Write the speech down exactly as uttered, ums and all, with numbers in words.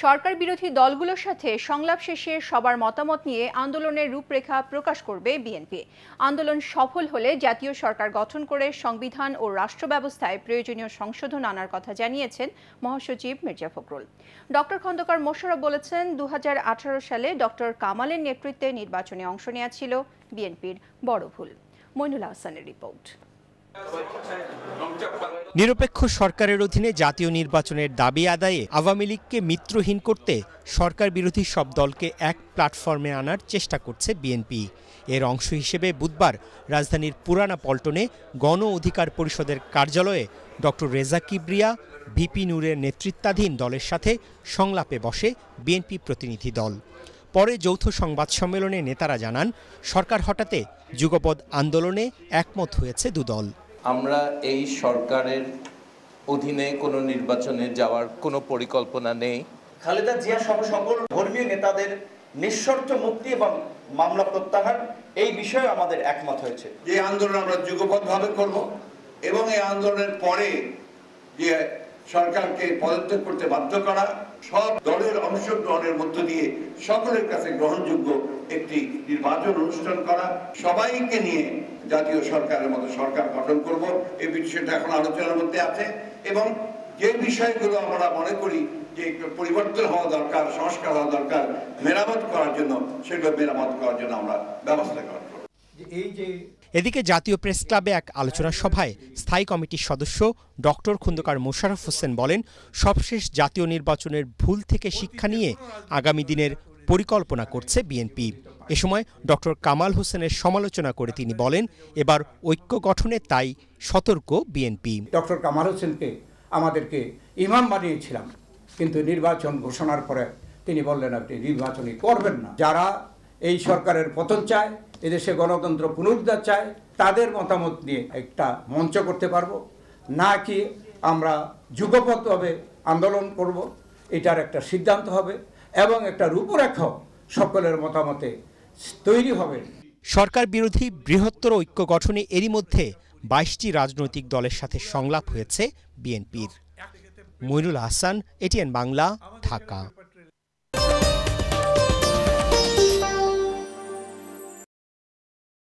सरकार बिरोधी दलगुलोर साथे संलाप शेषे सबार मतामत निये आंदोलनेर रूपरेखा प्रकाश करबे बीएनपी। आंदोलन सफल होले जातीय सरकार गठन करे संविधान और राष्ट्र व्यवस्थाय प्रयोजनीय संशोधन आनार कथा जानिয়েছেন महासचिव मिर्जा फखरुल। डॉक्टर खंदकार मोशाररफ बोलेছেন दो हज़ार अठारह साले डॉक्टर कामालेर नेतृत्वे निर्वाचने अंश नेওয়া ছিল বিএনপির बड़ भूल। মইনুল হাসানের रिपोर्ट। নিরপেক্ষ সরকারের অধীনে জাতীয় নির্বাচনের দাবি আদায়ে আওয়ামী লীগকে মিত্রহীন করতে সরকার বিরোধী সব দলকে এক প্ল্যাটফর্মে আনার চেষ্টা করছে বিএনপি। এর অংশ হিসেবে বুধবার রাজধানীর পুরানা পল্টনে গণ অধিকার পরিষদের কার্যালয়ে ডক্টর রেজা কিবরিয়া ভিপি নূরের নেতৃত্বাধীন দলের সাথে সংলাপে বসে বিএনপি প্রতিনিধি দল। পরে যৌথ সংবাদ সম্মেলনে নেতারা জানান, সরকার হঠাতে যুগপৎ আন্দোলনে একমত হয়েছে দুদল। আমরা এই সরকারের অধীনে কোনো নির্বাচনে যাওয়ার কোনো পরিকল্পনা নেই। খালেদা জিয়া সহ সকল ধর্মীয় নেতাদের নিঃশর্ত মুক্তি এবং মামলা প্রত্যাহার এই বিষয়ে আমাদের একমত হয়েছে। যে আন্দোলন আমরা যুগপৎভাবে করব এবং এই আন্দোলনের পরে যে সরকারকে পদত্যাগ করতে বাধ্য করা সব দলের অংশগ্রহণের মধ্য দিয়ে সকলের কাছে গ্রহণযোগ্য একটি নির্বাচন অনুষ্ঠান করা, সবাইকে নিয়ে জাতীয় সরকারের মতো সরকার গঠন করব, এই বিষয়টা এখন আলোচনার মধ্যে আছে। এবং যে বিষয়গুলো আমরা মনে করি যে পরিবর্তন হওয়া দরকার, সংস্কার হওয়া দরকার, মেরামত করার জন্য সেগুলো মেরামত করার জন্য আমরা ব্যবস্থা করব। এই যে এদিকে জাতীয় প্রেস ক্লাবে এক আলোচনা সভায় স্থায়ী কমিটির সদস্য ডক্টর খন্দকার মোশাররফ হোসেন বলেন, সবশেষ জাতীয় নির্বাচনের ভুল থেকে শিক্ষা নিয়ে আগামী দিনের পরিকল্পনা করছে বিএনপি। এ সময় ডক্টর কামাল হোসেনের সমালোচনা করে তিনি বলেন, এবার ঐক্য গঠনে তাই সতর্ক বিএনপি। ডক্টর কামাল হোসেনকে আমাদেরকে ইমাম বানিয়েছিলাম, কিন্তু নির্বাচন ঘোষণার পরে তিনি বললেন আপনি নির্বাচনই করবেন না। যারা এই সরকারের পতন চায়, এদেশে গণতন্ত্র পুনরুদ্ধার চায়, তাদের মতামত নিয়ে একটা মঞ্চ করতে পারবো, না কি আমরা যুগপৎভাবে আন্দোলন করব, এটার একটা সিদ্ধান্ত হবে এবং একটা রূপরেখা সকলের মতামতে তৈরি হবে। সরকার বিরোধী বৃহত্তর ঐক্য গঠনে এরই মধ্যে বাইশটি রাজনৈতিক দলের সাথে সংলাপ হয়েছে বিএনপির। মইনুল হাসান, এটিএন বাংলা, ঢাকা।